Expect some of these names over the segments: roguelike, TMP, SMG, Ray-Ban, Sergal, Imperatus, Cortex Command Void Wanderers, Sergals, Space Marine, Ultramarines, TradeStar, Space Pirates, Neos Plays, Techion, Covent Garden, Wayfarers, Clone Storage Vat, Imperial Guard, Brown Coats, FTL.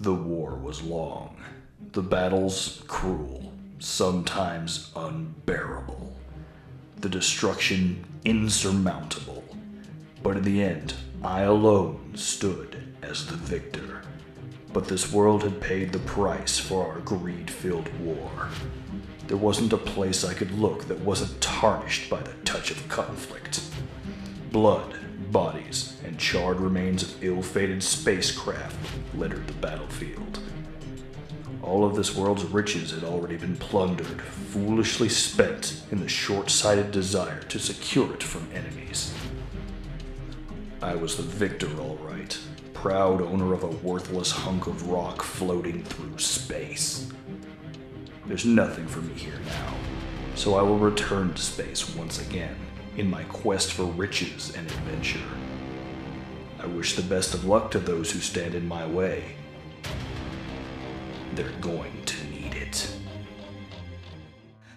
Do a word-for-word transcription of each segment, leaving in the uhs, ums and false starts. The war was long, the battles cruel, sometimes unbearable, the destruction insurmountable. But in the end, I alone stood as the victor. But this world had paid the price for our greed-filled war. There wasn't a place I could look that wasn't tarnished by the touch of conflict. Blood, bodies, and charred remains of ill-fated spacecraft littered the battlefield. All of this world's riches had already been plundered, foolishly spent in the short-sighted desire to secure it from enemies. I was the victor, all right, proud owner of a worthless hunk of rock floating through space. There's nothing for me here now, so I will return to space once again, in my quest for riches and adventure. I wish the best of luck to those who stand in my way. They're going to need it.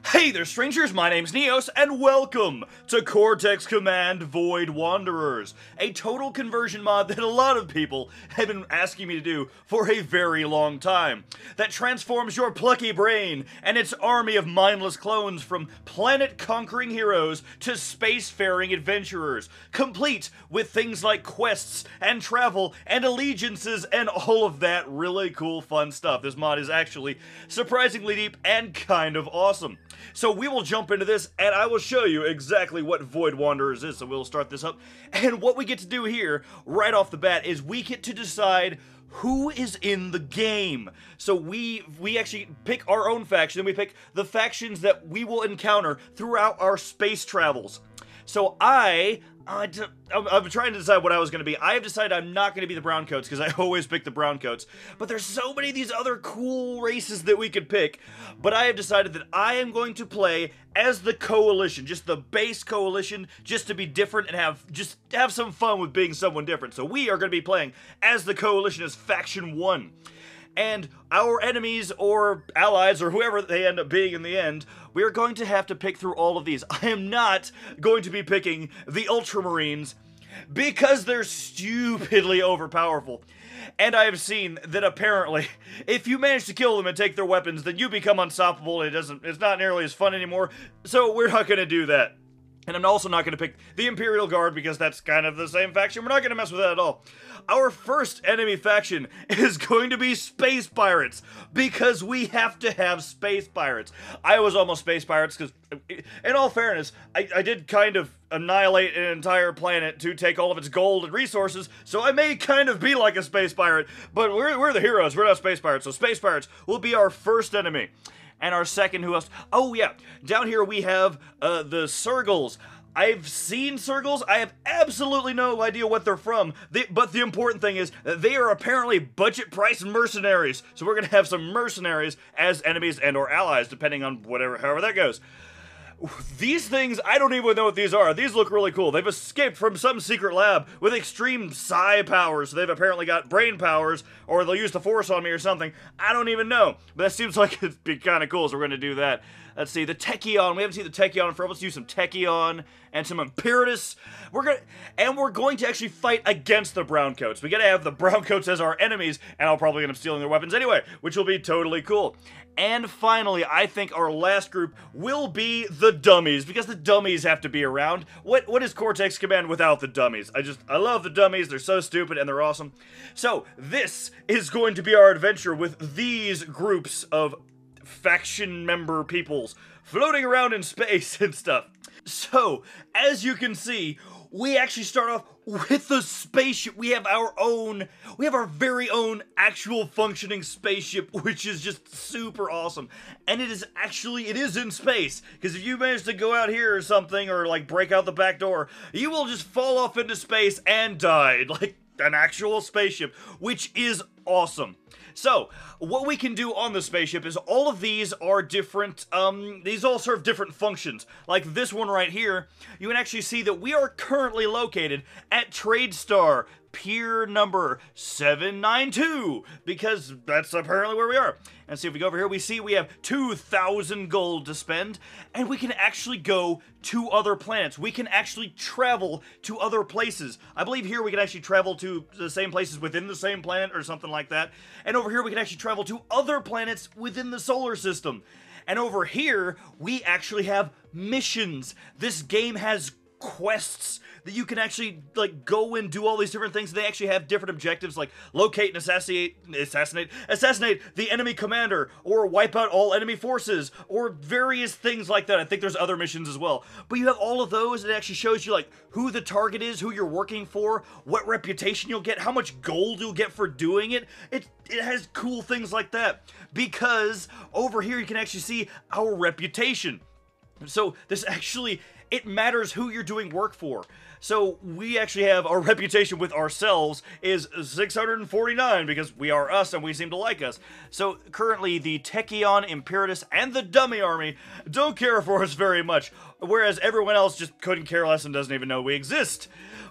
Hey there, strangers! My name's Neos, and welcome to Cortex Command Void Wanderers, a total conversion mod that a lot of people have been asking me to do for a very long time, that transforms your plucky brain and its army of mindless clones from planet-conquering heroes to spacefaring adventurers, complete with things like quests and travel and allegiances and all of that really cool, fun stuff. This mod is actually surprisingly deep and kind of awesome. So we will jump into this, and I will show you exactly what Void Wanderers is, so we'll start this up. And what we get to do here, right off the bat, is we get to decide who is in the game. So we we actually pick our own faction, and we pick the factions that we will encounter throughout our space travels. So I... Uh, I'm trying to decide what I was going to be. I have decided I'm not going to be the Brown Coats, because I always pick the Brown Coats. But there's so many of these other cool races that we could pick. But I have decided that I am going to play as the Coalition, just the base Coalition, just to be different and have just have some fun with being someone different. So we are going to be playing as the Coalition, as Faction one. And our enemies or allies or whoever they end up being in the end, we are going to have to pick through all of these. I am not going to be picking the Ultramarines because they're stupidly overpowerful. And I have seen that apparently if you manage to kill them and take their weapons, then you become unstoppable and it doesn't, it's not nearly as fun anymore. So we're not going to do that. And I'm also not going to pick the Imperial Guard because that's kind of the same faction. We're not going to mess with that at all. Our first enemy faction is going to be Space Pirates because we have to have Space Pirates. I was almost Space Pirates because, in all fairness, I, I did kind of annihilate an entire planet to take all of its gold and resources, so I may kind of be like a Space Pirate, but we're, we're the heroes. We're not Space Pirates, so Space Pirates will be our first enemy. And our second, who else? Oh, yeah. Down here we have uh, the Sergals. I've seen Sergals. I have absolutely no idea what they're from. They, but the important thing is that they are apparently budget-price mercenaries. So we're going to have some mercenaries as enemies and or allies, depending on whatever, however that goes. These things, I don't even know what these are. These look really cool. They've escaped from some secret lab with extreme psi powers. So they've apparently got brain powers, or they'll use the force on me or something. I don't even know. But that seems like it'd be kind of cool, so we're going to do that. Let's see, the Techion. We haven't seen the Techion in forever. Let's use some Techion and some Imperatus. We're gonna, and we're going to actually fight against the Brown Coats. We gotta have the Brown Coats as our enemies, and I'll probably end up stealing their weapons anyway, which will be totally cool. And finally, I think our last group will be the Dummies, because the Dummies have to be around. What what is Cortex Command without the Dummies? I just, I love the Dummies. They're so stupid, and they're awesome. So, this is going to be our adventure with these groups of faction member peoples floating around in space and stuff. So, as you can see, we actually start off with the spaceship. We have our own, we have our very own actual functioning spaceship, which is just super awesome. And it is actually, it is in space, because if you manage to go out here or something, or like break out the back door, you will just fall off into space and die, like an actual spaceship, which is awesome. So, what we can do on the spaceship is all of these are different, um, these all serve different functions. Like this one right here, you can actually see that we are currently located at TradeStar, pier number seven ninety-two, because that's apparently where we are. And see, so if we go over here, we see we have two thousand gold to spend, and we can actually go to other planets. We can actually travel to other places. I believe here we can actually travel to the same places within the same planet or something like that. And over here we can actually travel to other planets within the solar system. And over here, we actually have missions. This game has quests that you can actually, like, go and do all these different things. They actually have different objectives, like locate and assassinate assassinate assassinate the enemy commander, or wipe out all enemy forces, or various things like that. I think there's other missions as well, but you have all of those, and it actually shows you like who the target is, who you're working for, what reputation you'll get, how much gold you'll get for doing it. It it has cool things like that, because over here you can actually see our reputation. So this actually, it matters who you're doing work for. So we actually have our reputation with ourselves is six hundred forty-nine, because we are us and we seem to like us. So currently the Techion, Imperatus, and the Dummy Army don't care for us very much, whereas everyone else just couldn't care less and doesn't even know we exist.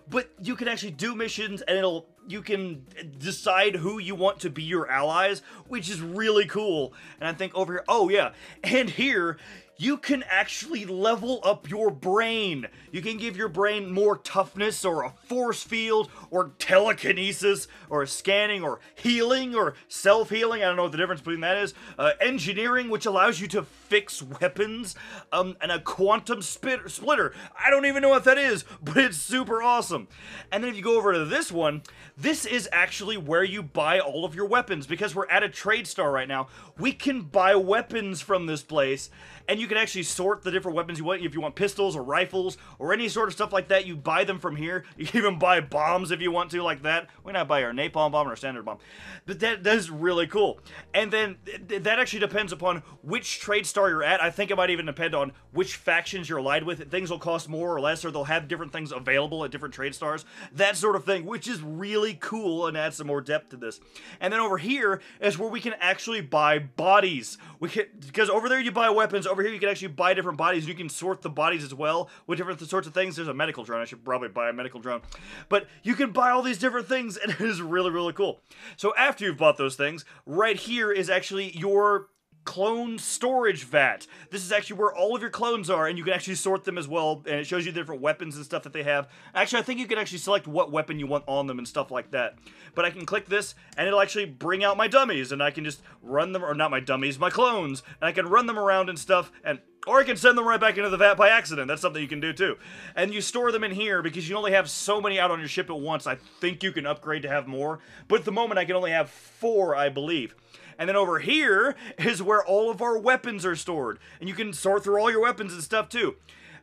But you can actually do missions, and it'll you can decide who you want to be your allies, which is really cool. And I think over here, oh yeah, and here, you can actually level up your brain. You can give your brain more toughness, or a force field, or telekinesis, or scanning, or healing, or self-healing. I don't know what the difference between that is. Uh, engineering, which allows you to fix weapons, um, and a quantum spit splitter. I don't even know what that is, but it's super awesome. And then if you go over to this one, this is actually where you buy all of your weapons, because we're at a TradeStar right now. We can buy weapons from this place, and you can actually sort the different weapons you want. If you want pistols or rifles or any sort of stuff like that, you buy them from here. You can even buy bombs if you want to, like that. Why not buy our napalm bomb or our standard bomb? But that, that is really cool. And then th that actually depends upon which trade star you're at. I think it might even depend on which factions you're allied with. Things will cost more or less, or they'll have different things available at different trade stars, that sort of thing, which is really cool and adds some more depth to this. And then over here is where we can actually buy bodies. We can, because over there you buy weapons, over here you can actually buy different bodies. You can sort the bodies as well with different sorts of things. There's a medical drone. I should probably buy a medical drone. But you can buy all these different things, and it is really, really cool. So after you've bought those things, right here is actually your Clone Storage Vat. This is actually where all of your clones are, and you can actually sort them as well, and it shows you the different weapons and stuff that they have. Actually, I think you can actually select what weapon you want on them and stuff like that. But I can click this, and it'll actually bring out my dummies, and I can just run them, or not my dummies, my clones, and I can run them around and stuff, and or I can send them right back into the vat by accident. That's something you can do too. And you store them in here because you only have so many out on your ship at once. I think you can upgrade to have more, but at the moment I can only have four, I believe. And then over here is where all of our weapons are stored. And you can sort through all your weapons and stuff too.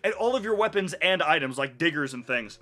And all of your weapons and items, like diggers and things.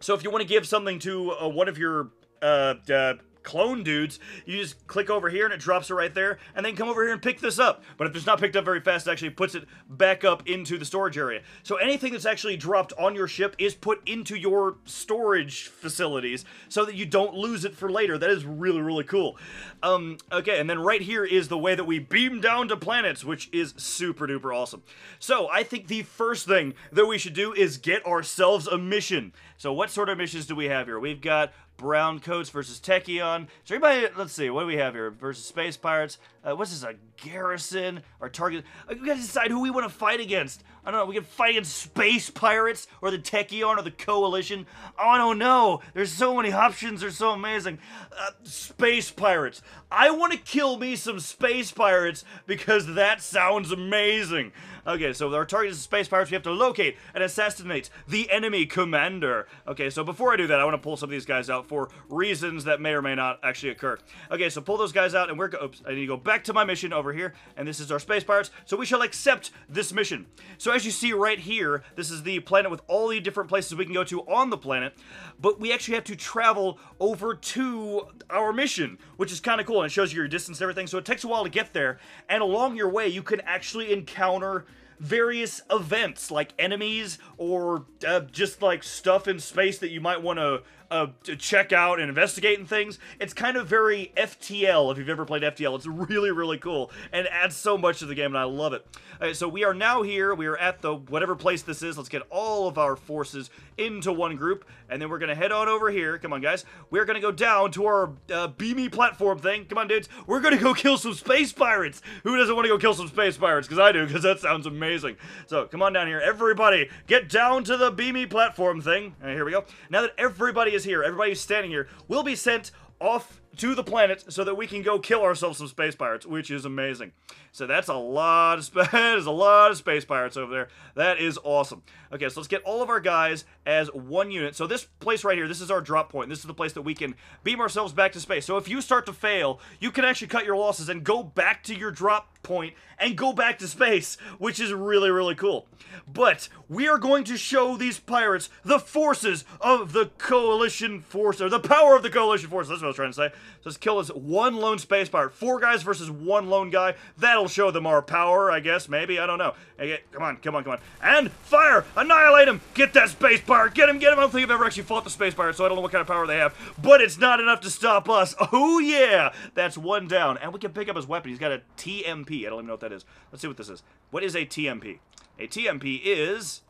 So if you want to give something to uh, one of your uh, uh, clone dudes, you just click over here and it drops it right there, and then come over here and pick this up. But if it's not picked up very fast, it actually puts it back up into the storage area. So anything that's actually dropped on your ship is put into your storage facilities so that you don't lose it for later. That is really, really cool. Um, okay, and then right here is the way that we beam down to planets, which is super duper awesome. So I think the first thing that we should do is get ourselves a mission. So what sort of missions do we have here? We've got Brown Coats versus Techion. So anybody, let's see, what do we have here? Versus Space Pirates. Uh, what's this, a garrison? Our target? We gotta decide who we want to fight against. I don't know, we can fight against Space Pirates, or the Techion, or the Coalition. Oh, I don't know. There's so many options, they're so amazing. Uh, Space Pirates. I want to kill me some Space Pirates, because that sounds amazing. Okay, so our target is Space Pirates. We have to locate and assassinate the enemy commander. Okay, so before I do that, I want to pull some of these guys out for reasons that may or may not actually occur. Okay, so pull those guys out, and we're go oops, I need to go back to my mission over here, and this is our Space Pirates, so we shall accept this mission. So as you see right here, this is the planet with all the different places we can go to on the planet, but we actually have to travel over to our mission, which is kind of cool, and it shows you your distance and everything, so it takes a while to get there, and along your way, you can actually encounter various events like enemies or uh, just like stuff in space that you might want to uh, to check out and investigate and things. It's kind of very F T L, if you've ever played F T L. It's really, really cool, and it adds so much to the game, and I love it. All right, so we are now here. We are at the whatever place this is. Let's get all of our forces into one group, and then we're going to head on over here. Come on, guys. We're going to go down to our uh, beamy platform thing. Come on, dudes. We're going to go kill some space pirates. Who doesn't want to go kill some space pirates? Because I do, because that sounds amazing. So, come on down here. Everybody, get down to the beamy platform thing. And here we go. Now that everybody is here, everybody who's standing here will be sent off to the planet so that we can go kill ourselves some space pirates, which is amazing. So that's a lot of sp that is a lot of space pirates over there. That is awesome. Okay, so let's get all of our guys as one unit. So this place right here, this is our drop point. This is the place that we can beam ourselves back to space. So if you start to fail, you can actually cut your losses and go back to your drop point and go back to space, which is really, really cool. But we are going to show these pirates the forces of the coalition force, or the power of the coalition force. That's what I was trying to say. So let's kill this one lone space pirate. Four guys versus one lone guy. That'll show them our power, I guess. Maybe. I don't know. Okay, come on, come on, come on. And fire! Annihilate him! Get that space pirate! Get him, get him! I don't think I've ever actually fought the space pirate, so I don't know what kind of power they have. But it's not enough to stop us. Oh, yeah! That's one down. And we can pick up his weapon. He's got a T M P. I don't even know what that is. Let's see what this is. What is a T M P? A T M P is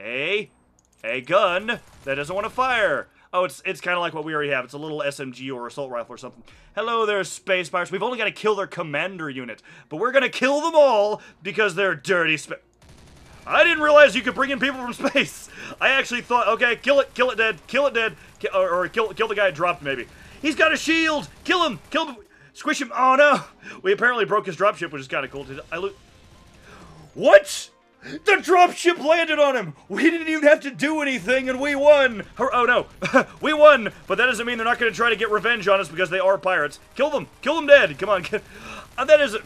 a, a gun that doesn't want to fire. Oh, it's, it's kind of like what we already have. It's a little S M G or assault rifle or something. Hello there, space pirates. We've only got to kill their commander unit. But we're going to kill them all because they're dirty sp- I didn't realize you could bring in people from space. I actually thought, okay, kill it, kill it dead, kill it dead. Ki or or kill, kill the guy dropped, maybe. He's got a shield. Kill him. Kill him. Squish him. Oh, no. We apparently broke his dropship, which is kind of cool. Did I lo- What? The dropship landed on him! We didn't even have to do anything, and we won! Oh, no. We won! But that doesn't mean they're not going to try to get revenge on us, because they are pirates. Kill them! Kill them dead! Come on, get... Uh, that is a...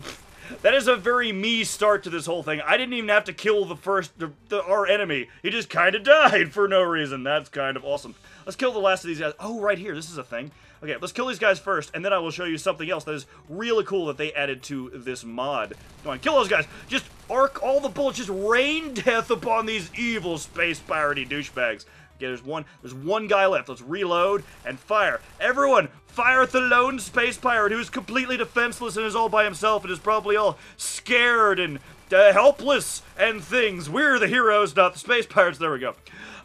That is a very me start to this whole thing. I didn't even have to kill the first... The, the, our enemy. He just kind of died for no reason. That's kind of awesome. Let's kill the last of these guys. Oh, right here. This is a thing. Okay, let's kill these guys first, and then I will show you something else that is really cool that they added to this mod. Come on, kill those guys! Just arc all the bullets, just rain death upon these evil space piratey douchebags. Okay, there's one, there's one guy left. Let's reload and fire. Everyone, fire at the lone space pirate who is completely defenseless and is all by himself and is probably all scared and uh, helpless and things. We're the heroes, not the space pirates. There we go.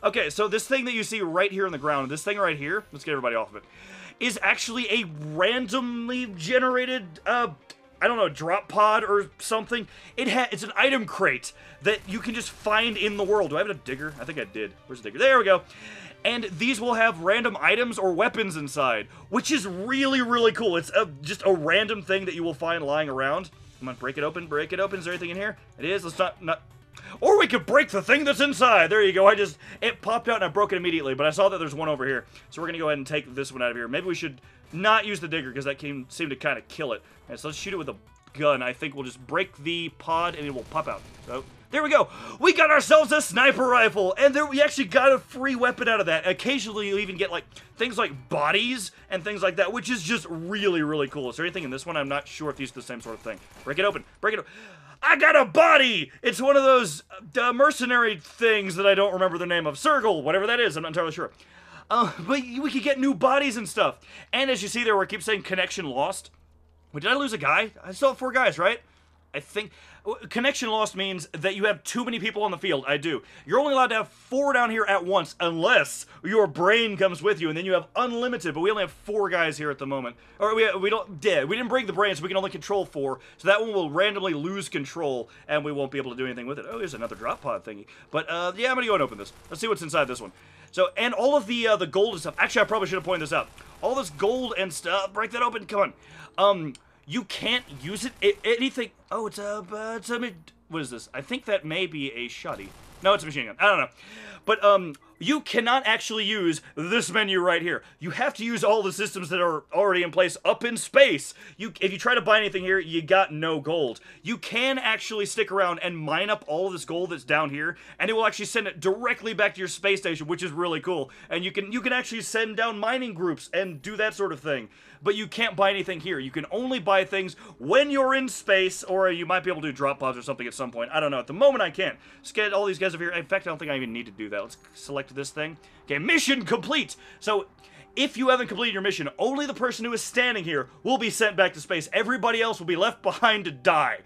Okay, so this thing that you see right here on the ground, this thing right here, let's get everybody off of it, is actually a randomly generated, uh, I don't know, drop pod or something. It ha It's an item crate that you can just find in the world. Do I have a digger? I think I did. Where's the digger? There we go. And these will have random items or weapons inside, which is really, really cool. It's a, just a random thing that you will find lying around. Come on, break it open, break it open. Is there anything in here? It is. Let's not... not Or we could break the thing that's inside. There you go. I just, it popped out and I broke it immediately, but I saw that there's one over here. So we're going to go ahead and take this one out of here. Maybe we should not use the digger because that came, seemed to kind of kill it. Right, so let's shoot it with a gun. I think we'll just break the pod and it will pop out. So there we go. We got ourselves a sniper rifle, and there, we actually got a free weapon out of that. Occasionally you even get like things like bodies and things like that, which is just really, really cool. Is there anything in this one? I'm not sure if these are the same sort of thing. Break it open. Break it open. I got a body! It's one of those uh, mercenary things that I don't remember the name of. Sergal, whatever that is, I'm not entirely sure. Uh, but we could get new bodies and stuff. And as you see there, where I keep saying connection lost. Wait, did I lose a guy? I still have four guys, right? I think... Connection lost means that you have too many people on the field. I do. You're only allowed to have four down here at once, unless your brain comes with you, and then you have unlimited, but we only have four guys here at the moment. Or we, we don't... Yeah, we didn't bring the brain, so we can only control four, so that one will randomly lose control, and we won't be able to do anything with it. Oh, there's another drop pod thingy. But, uh, yeah, I'm gonna go and open this. Let's see what's inside this one. So, and all of the, uh, the gold and stuff... Actually, I probably should have pointed this out. All this gold and stuff... Break that open, come on. Um... You can't use it, it anything. Oh, it's a, uh, it's a, what is this? I think that may be a shoddy. No, it's a machine gun. I don't know. But, um, you cannot actually use this menu right here. You have to use all the systems that are already in place up in space. You, if you try to buy anything here, you got no gold. You can actually stick around and mine up all of this gold that's down here, and it will actually send it directly back to your space station, which is really cool. And you can, you can actually send down mining groups and do that sort of thing. But you can't buy anything here. You can only buy things when you're in space, or you might be able to do drop pods or something at some point. I don't know. At the moment, I can't. Just get all these guys over here. In fact, I don't think I even need to do that. that. Let's select this thing. Okay, mission complete! So, if you haven't completed your mission, only the person who is standing here will be sent back to space. Everybody else will be left behind to die.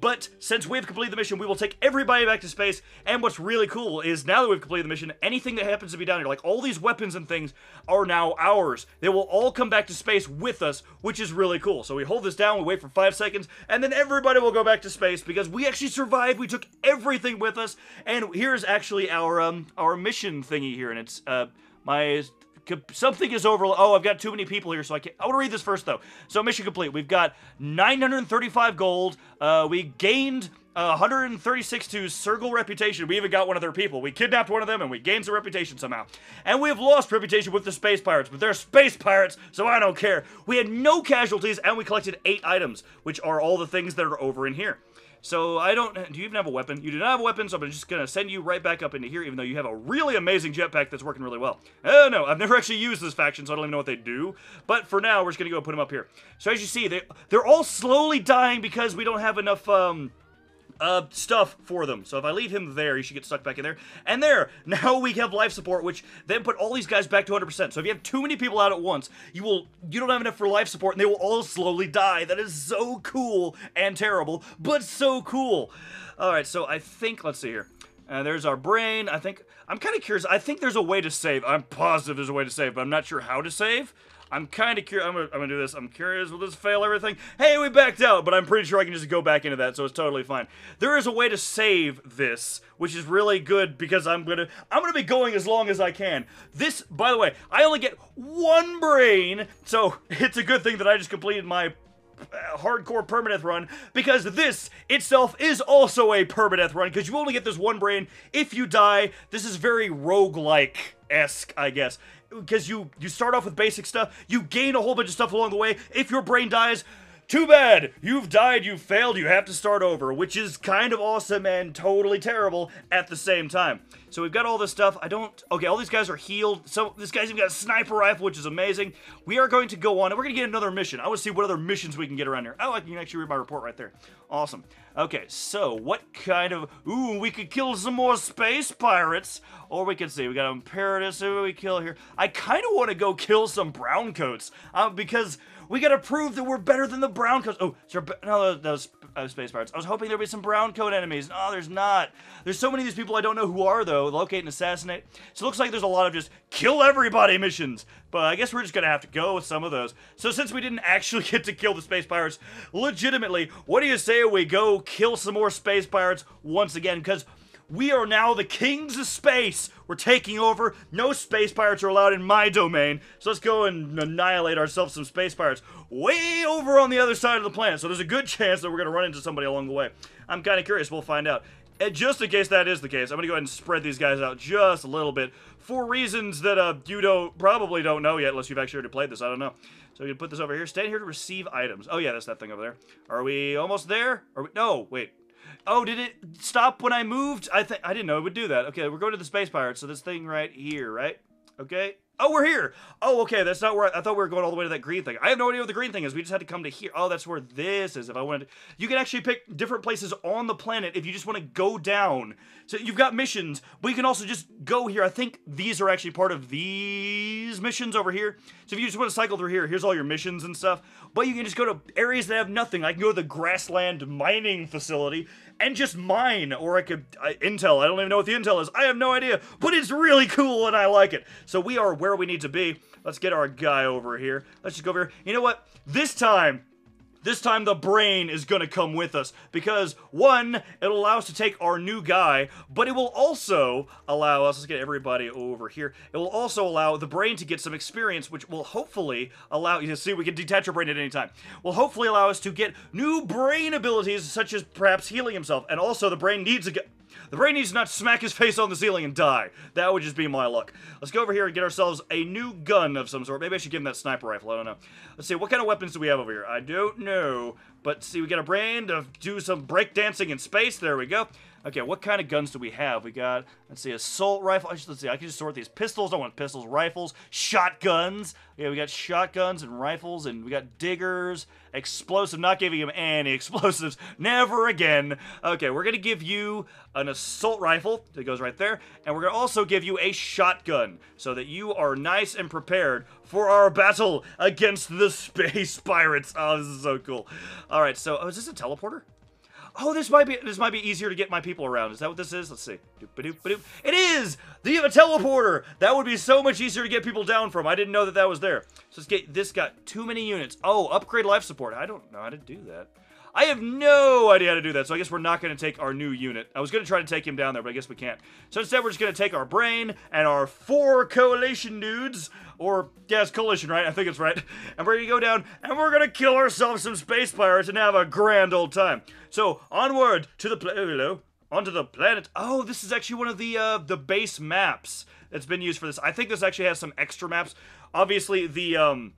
But since we've completed the mission, we will take everybody back to space. And what's really cool is now that we've completed the mission, anything that happens to be down here, like all these weapons and things, are now ours. They will all come back to space with us, which is really cool. So we hold this down, we wait for five seconds, and then everybody will go back to space because we actually survived. We took everything with us. And here's actually our um, our mission thingy here, and it's uh, my... Something is over... Oh, I've got too many people here, so I can't... I want to read this first, though. So, mission complete. We've got nine hundred thirty-five gold. Uh, we gained uh, one hundred thirty-six to Sergal reputation. We even got one of their people. We kidnapped one of them, and we gained some reputation somehow. And we have lost reputation with the Space Pirates, but they're Space Pirates, so I don't care. We had no casualties, and we collected eight items, which are all the things that are over in here. So, I don't... Do you even have a weapon? You do not have a weapon, so I'm just going to send you right back up into here, even though you have a really amazing jetpack that's working really well. Oh, no. I've never actually used this faction, so I don't even know what they do. But for now, we're just going to go put them up here. So, as you see, they, they're all slowly dying because we don't have enough... Um, Uh, stuff for them. So if I leave him there, he should get stuck back in there. And there! Now we have life support, which then put all these guys back to one hundred percent. So if you have too many people out at once, you will, you don't have enough for life support, and they will all slowly die. That is so cool and terrible, but so cool! Alright, so I think, let's see here. Uh, there's our brain. I think, I'm kind of curious. I think there's a way to save. I'm positive there's a way to save, but I'm not sure how to save. I'm kind of curious. I'm going to do this. I'm curious. Will this fail everything? Hey, we backed out, but I'm pretty sure I can just go back into that, so it's totally fine. There is a way to save this, which is really good because I'm going to I'm gonna be going as long as I can. This, by the way, I only get one brain, so it's a good thing that I just completed my Uh, hardcore permadeath run, because this itself is also a permadeath run, because you only get this one brain if you die. This is very roguelike-esque, I guess, because you, you start off with basic stuff, you gain a whole bunch of stuff along the way. If your brain dies, too bad! You've died, you failed, you have to start over, which is kind of awesome and totally terrible at the same time. So we've got all this stuff. I don't... Okay, all these guys are healed. So this guy's even got a sniper rifle, which is amazing. We are going to go on, and we're going to get another mission. I want to see what other missions we can get around here. Oh, I can actually read my report right there. Awesome. Okay, so what kind of... Ooh, we could kill some more space pirates. Or we could see. We got Imperatus. Who do we kill here? I kind of want to go kill some Brown Coats, um, because... we gotta prove that we're better than the brown coats. Oh, sir, no, those uh, space pirates. I was hoping there'd be some brown coat enemies. Oh, there's not. There's so many of these people I don't know who are, though. Locate and assassinate. So it looks like there's a lot of just kill everybody missions. But I guess we're just gonna have to go with some of those. So since we didn't actually get to kill the space pirates, legitimately, what do you say we go kill some more space pirates once again? Because we are now the kings of space. We're taking over. No space pirates are allowed in my domain. So let's go and annihilate ourselves some space pirates way over on the other side of the planet. So there's a good chance that we're going to run into somebody along the way. I'm kind of curious. We'll find out. And just in case that is the case, I'm going to go ahead and spread these guys out just a little bit for reasons that uh, you don't probably don't know yet unless you've actually already played this. I don't know. So we can put this over here. Stand here to receive items. Oh, yeah, that's that thing over there. Are we almost there? Are we? No, wait. Oh, did it stop when I moved? I think I didn't know it would do that. Okay, we're going to the space pirates. So this thing right here, right? Okay. Oh, we're here. Oh, okay. That's not where I, I thought we were going all the way to that green thing. I have no idea what the green thing is. We just had to come to here. Oh, that's where this is. If I wanted to, you can actually pick different places on the planet if you just want to go down. So you've got missions, but you can also just go here. I think these are actually part of these missions over here. So if you just want to cycle through here, here's all your missions and stuff. But you can just go to areas that have nothing. I can go to the grassland mining facility and just mine, or I could uh, intel. I don't even know what the intel is. I have no idea, but it's really cool and I like it. So we are where we need to be. Let's get our guy over here. Let's just go over here. You know what? This time, this time the brain is going to come with us because, one, it'll allow us to take our new guy, but it will also allow us, let's get everybody over here, it will also allow the brain to get some experience, which will hopefully allow, you see, we can detach your brain at any time, will hopefully allow us to get new brain abilities, such as perhaps healing himself, and also the brain needs a guy. The brain needs to not smack his face on the ceiling and die. That would just be my luck. Let's go over here and get ourselves a new gun of some sort. Maybe I should give him that sniper rifle. I don't know. Let's see. What kind of weapons do we have over here? I don't know. But see, we got a brain to do some breakdancing in space. There we go. Okay, what kind of guns do we have? We got, let's see, assault rifle. I should, let's see, I can just sort these. Pistols, I want pistols. Rifles, shotguns. Yeah, we got shotguns and rifles, and we got diggers. Explosive, not giving him any explosives. Never again. Okay, we're going to give you an assault rifle. It goes right there. And we're going to also give you a shotgun so that you are nice and prepared for our battle against the Space Pirates. Oh, this is so cool. All right, so, oh, is this a teleporter? Oh, this might be this might be easier to get my people around. Is that what this is? Let's see. It is! The teleporter! That would be so much easier to get people down from. I didn't know that that was there. So let's get this. Got too many units. Oh, upgrade life support. I don't know how to do that. I have no idea how to do that, so I guess we're not going to take our new unit. I was going to try to take him down there, but I guess we can't. So instead, we're just going to take our brain and our four coalition dudes, or, yeah, it's coalition, right? I think it's right. And we're going to go down, and we're going to kill ourselves some space pirates and have a grand old time. So, onward to the planet. Oh, hello. Onto the planet. Oh, this is actually one of the, uh, the base maps that's been used for this. I think this actually has some extra maps. Obviously, the, um...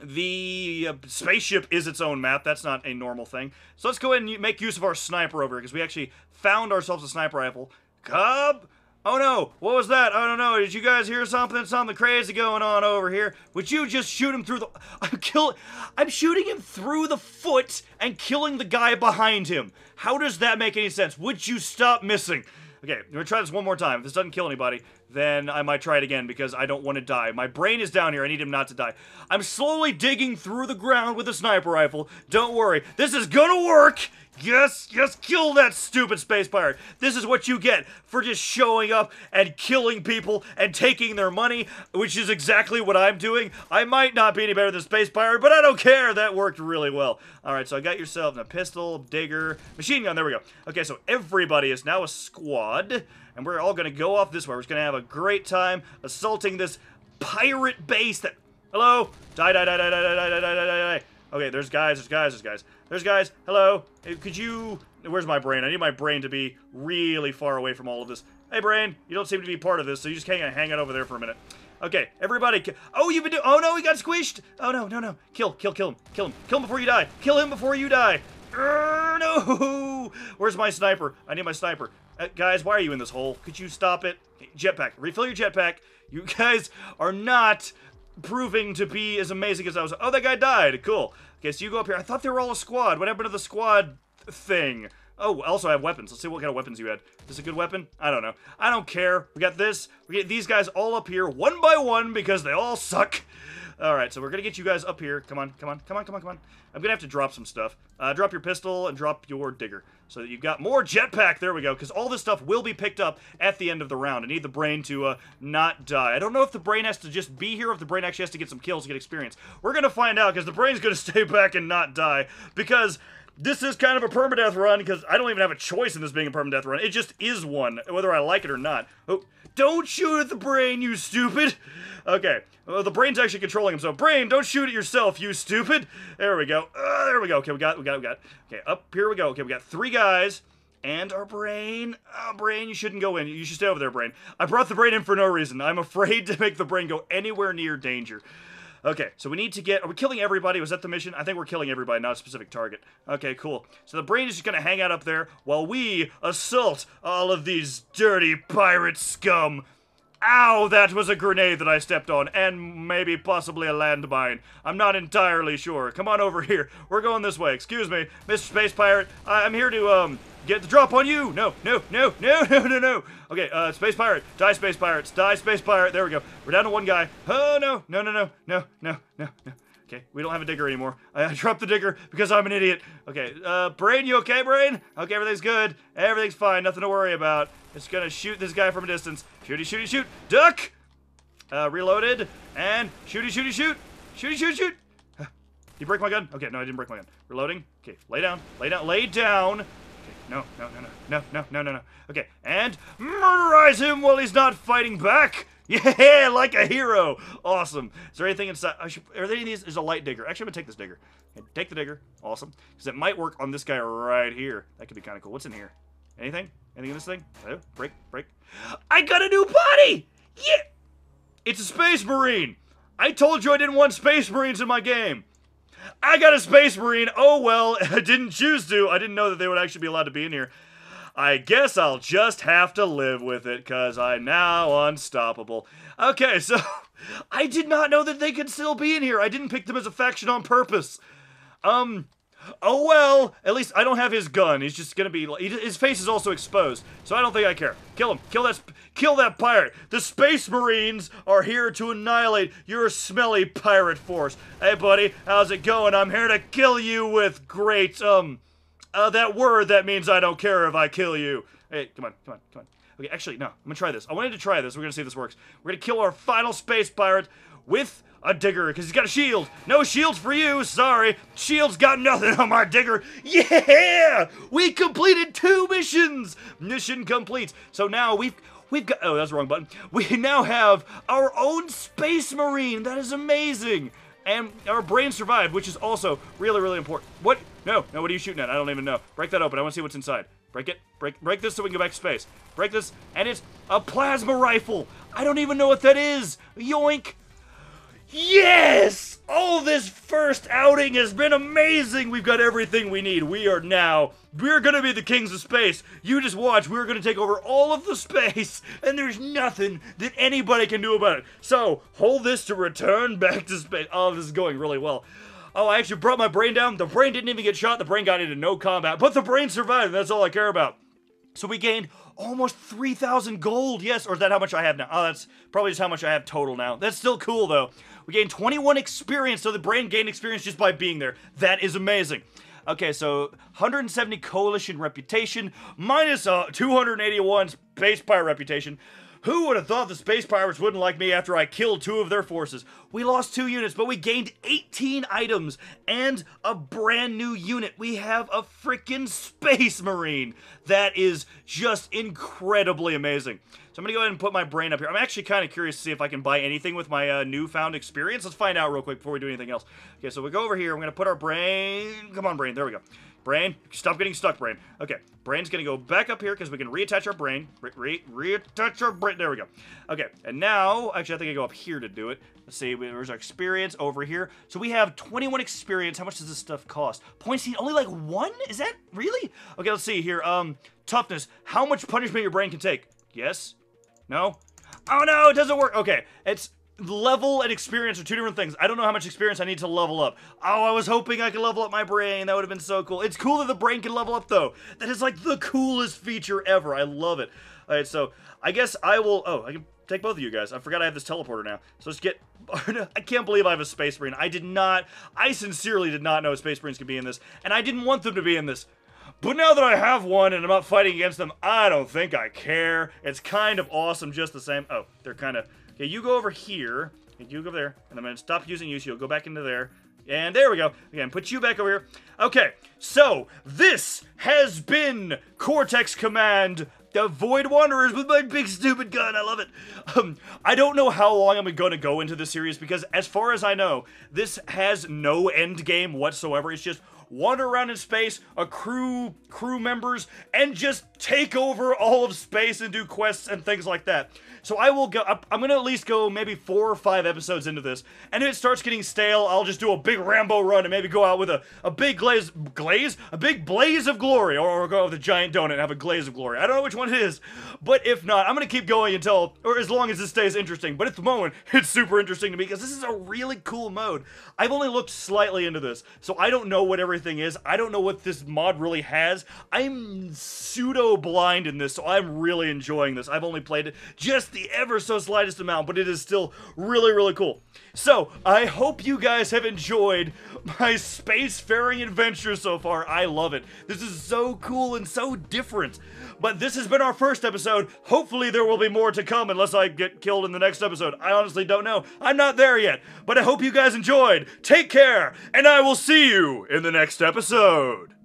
The uh, spaceship is its own map. That's not a normal thing. So let's go ahead and make use of our sniper over here, because we actually found ourselves a sniper rifle. Cub? Oh no, what was that? I don't know. Did you guys hear something? Something crazy going on over here. Would you just shoot him through the... I'm kill... I'm shooting him through the foot and killing the guy behind him. How does that make any sense? Would you stop missing? Okay, we're gonna try this one more time. If this doesn't kill anybody, then I might try it again because I don't want to die. My brain is down here. I need him not to die. I'm slowly digging through the ground with a sniper rifle. Don't worry. This is gonna work! Yes, yes, kill that stupid space pirate. This is what you get for just showing up and killing people and taking their money, which is exactly what I'm doing. I might not be any better than space pirate, but I don't care. That worked really well. All right, so I got yourself a pistol, digger, machine gun. There we go. Okay, so everybody is now a squad, and we're all going to go off this way. We're just going to have a great time assaulting this pirate base that... Hello? Die, die, die, die, die, die, die, die, die, die. Okay, there's guys, there's guys, there's guys. There's guys. Hello. Could you... Where's my brain? I need my brain to be really far away from all of this. Hey, brain. You don't seem to be part of this, so you just can't hang out over there for a minute. Okay, everybody... Oh, you've been doing... Oh, no, he got squished. Oh, no, no, no. Kill, kill, kill him. Kill him. Kill him before you die. Kill him before you die. Urgh, no. Where's my sniper? I need my sniper. Uh, guys, why are you in this hole? Could you stop it? Jetpack. Refill your jetpack. You guys are not... proving to be as amazing as I was. Oh, that guy died. Cool. Okay, so you go up here. I thought they were all a squad. What happened to the squad thing? Oh, also I have weapons. Let's see what kind of weapons you had. Is this a good weapon? I don't know. I don't care. We got this. We get these guys all up here one by one because they all suck. All right, so we're going to get you guys up here. Come on, come on, come on, come on, come on. I'm going to have to drop some stuff. Uh, drop your pistol and drop your digger so that you've got more jetpack. There we go, because all this stuff will be picked up at the end of the round. I need the brain to uh, not die. I don't know if the brain has to just be here or if the brain actually has to get some kills to get experience. We're going to find out because the brain's going to stay back and not die because... This is kind of a permadeath run, because I don't even have a choice in this being a permadeath run. It just is one, whether I like it or not. Oh, don't shoot at the brain, you stupid! Okay, well, the brain's actually controlling himself. Brain, don't shoot at yourself, you stupid! There we go. Uh, there we go. Okay, we got, we got, we got. Okay, up here we go. Okay, we got three guys. And our brain. Oh, brain, you shouldn't go in. You should stay over there, brain. I brought the brain in for no reason. I'm afraid to make the brain go anywhere near danger. Okay, so we need to get... Are we killing everybody? Was that the mission? I think we're killing everybody, not a specific target. Okay, cool. So the brain is just going to hang out up there while we assault all of these dirty pirate scum. Ow, that was a grenade that I stepped on, and maybe possibly a landmine. I'm not entirely sure. Come on over here. We're going this way. Excuse me, Mister Space Pirate. I I'm here to, um... get the drop on you! No, no, no, no, no, no, no! Okay, uh, Space Pirate. Die, Space Pirates. Die, Space Pirate. There we go. We're down to one guy. Oh, no, no, no, no, no, no, no, no. Okay, we don't have a digger anymore. I, I dropped the digger because I'm an idiot. Okay, uh, Brain, you okay, Brain? Okay, everything's good. Everything's fine. Nothing to worry about. Just gonna shoot this guy from a distance. Shooty, shooty, shoot. Duck! Uh, reloaded. And shooty, shooty, shoot. Shooty, shoot, shoot. Huh. You break my gun? Okay, no, I didn't break my gun. Reloading. Okay, lay down. Lay down. Lay down. No, no, no, no, no, no, no, no, no. Okay, and murderize him while he's not fighting back. Yeah, like a hero. Awesome. Is there anything inside? I should, are there any of these? There's a light digger. Actually, I'm going to take this digger. Okay, take the digger. Awesome. Because it might work on this guy right here. That could be kind of cool. What's in here? Anything? Anything in this thing? Oh, break, break. I got a new body! Yeah! It's a Space Marine. I told you I didn't want Space Marines in my game. I got a Space Marine. Oh, well, I didn't choose to. I didn't know that they would actually be allowed to be in here. I guess I'll just have to live with it, because I'm now unstoppable. Okay, so I did not know that they could still be in here. I didn't pick them as a faction on purpose. Um, oh well, at least I don't have his gun. He's just going to be, he, his face is also exposed, so I don't think I care. Kill him. Kill that, kill that pirate. The Space Marines are here to annihilate your smelly pirate force. Hey, buddy, how's it going? I'm here to kill you with great, um... Uh, that word that means I don't care if I kill you. Hey, come on, come on, come on. Okay, actually, no, I'm gonna try this. I wanted to try this. We're gonna see if this works. We're gonna kill our final space pirate with a digger, because he's got a shield. No shield for you, sorry. Shield's got nothing on my digger. Yeah! We completed two missions! Mission complete. So now we've... We've got... Oh, that's the wrong button. We now have our own space marine. That is amazing. And our brain survived, which is also really, really important. What? No, no, what are you shooting at? I don't even know. Break that open. I want to see what's inside. Break it. Break break this so we can go back to space. Break this. And it's a plasma rifle. I don't even know what that is. Yoink. Yes! Oh, this first outing has been amazing. We've got everything we need. We are now... We're going to be the kings of space. You just watch. We're going to take over all of the space, and there's nothing that anybody can do about it. So, hold this to return back to space. Oh, this is going really well. Oh, I actually brought my brain down. The brain didn't even get shot. The brain got into no combat. But the brain survived, and that's all I care about. So we gained almost three thousand gold. Yes, or is that how much I have now? Oh, that's probably just how much I have total now. That's still cool, though. We gained twenty-one experience, so the brain gained experience just by being there. That is amazing. Okay, so one hundred seventy coalition reputation, minus uh, two hundred eighty-one space pirate reputation. Who would have thought the space pirates wouldn't like me after I killed two of their forces? We lost two units, but we gained eighteen items and a brand new unit. We have a freaking space marine. That is just incredibly amazing. So I'm going to go ahead and put my brain up here. I'm actually kind of curious to see if I can buy anything with my uh, newfound experience. Let's find out real quick before we do anything else. Okay, so we go over here. We're going to put our brain... Come on, brain. There we go. Brain, stop getting stuck, brain. Okay, brain's gonna go back up here because we can reattach our brain. Re re reattach our brain. There we go. Okay, and now, actually, I think I go up here to do it. Let's see, there's our experience over here. So we have twenty-one experience. How much does this stuff cost? Points, only like one? Is that really? Okay, let's see here. Um, toughness. How much punishment your brain can take? Yes? No? Oh no, it doesn't work. Okay, it's. Level and experience are two different things. I don't know how much experience I need to level up. Oh, I was hoping I could level up my brain. That would have been so cool. It's cool that the brain can level up, though. That is, like, the coolest feature ever. I love it. All right, so I guess I will... Oh, I can take both of you guys. I forgot I have this teleporter now. So let's get... I can't believe I have a space marine. I did not... I sincerely did not know space marines could be in this, and I didn't want them to be in this. But now that I have one and I'm not fighting against them, I don't think I care. It's kind of awesome just the same. Oh, they're kind of... Okay, you go over here, and you go over there, and I'm going to stop using you, so you'll go back into there. And there we go. Again, put you back over here. Okay, so this has been Cortex Command Void Wanderers with my big stupid gun. I love it. Um, I don't know how long I'm going to go into this series, because as far as I know, this has no end game whatsoever. It's just... wander around in space, accrue crew members, and just take over all of space and do quests and things like that. So I will go, I'm going to at least go maybe four or five episodes into this, and if it starts getting stale, I'll just do a big Rambo run and maybe go out with a, a big glaze, glaze? A big blaze of glory, or, or go out with a giant donut and have a glaze of glory. I don't know which one it is, but if not, I'm going to keep going until, or as long as this stays interesting, but at the moment, it's super interesting to me, because this is a really cool mode. I've only looked slightly into this, so I don't know what everything thing is. I don't know what this mod really has. I'm pseudo blind in this, so I'm really enjoying this. I've only played it just the ever so slightest amount, but it is still really, really cool. So, I hope you guys have enjoyed my spacefaring adventure so far. I love it. This is so cool and so different. But this has been our first episode. Hopefully there will be more to come unless I get killed in the next episode. I honestly don't know. I'm not there yet. But I hope you guys enjoyed. Take care, and I will see you in the next episode.